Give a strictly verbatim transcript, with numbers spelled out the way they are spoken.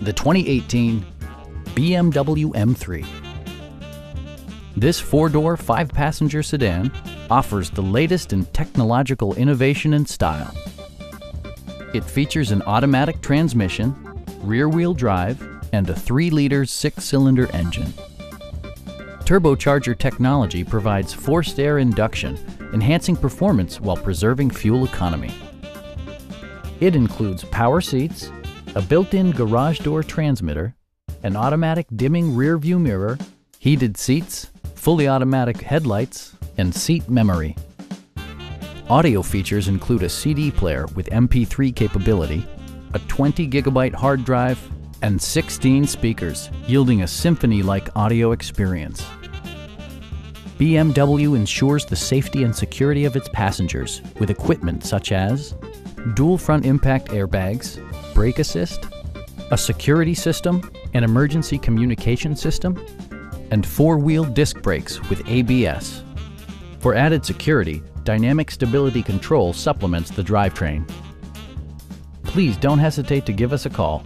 the twenty eighteen B M W M three. This four-door, five-passenger sedan offers the latest in technological innovation and style. It features an automatic transmission, rear-wheel drive, and a three liter six-cylinder engine. Turbocharger technology provides forced air induction, enhancing performance while preserving fuel economy. It includes power seats, a built-in garage door transmitter, an automatic dimming rear-view mirror, heated seats, fully automatic headlights, and seat memory. Audio features include a C D player with M P three capability, a twenty gigabyte hard drive, and sixteen speakers, yielding a symphony-like audio experience. B M W ensures the safety and security of its passengers with equipment such as dual front impact airbags, brake assist, a security system, an emergency communication system, and four-wheel disc brakes with A B S. For added security, dynamic stability control supplements the drivetrain. Please don't hesitate to give us a call.